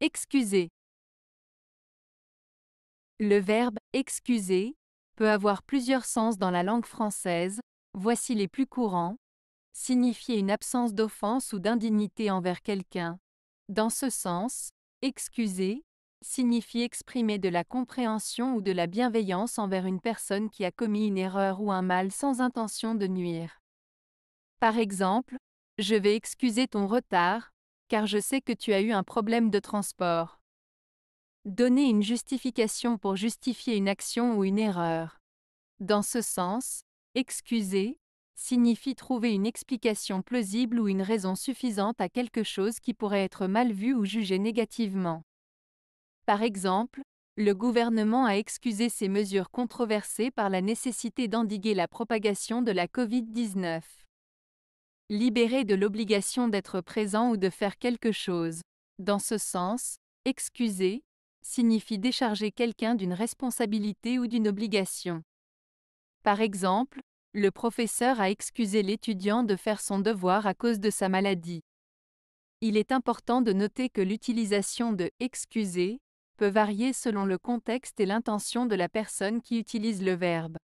Excuser. Le verbe « excuser » peut avoir plusieurs sens dans la langue française, voici les plus courants. Signifier une absence d'offense ou d'indignité envers quelqu'un. Dans ce sens, excuser signifie exprimer de la compréhension ou de la bienveillance envers une personne qui a commis une erreur ou un mal sans intention de nuire. Par exemple, je vais excuser ton retard, car je sais que tu as eu un problème de transport. Donner une justification pour justifier une action ou une erreur. Dans ce sens, excuser signifie trouver une explication plausible ou une raison suffisante à quelque chose qui pourrait être mal vu ou jugé négativement. Par exemple, le gouvernement a excusé ses mesures controversées par la nécessité d'endiguer la propagation de la COVID-19. Libérer de l'obligation d'être présent ou de faire quelque chose. Dans ce sens, excuser signifie décharger quelqu'un d'une responsabilité ou d'une obligation. Par exemple, le professeur a excusé l'étudiant de faire son devoir à cause de sa maladie. Il est important de noter que l'utilisation de « excuser » peut varier selon le contexte et l'intention de la personne qui utilise le verbe.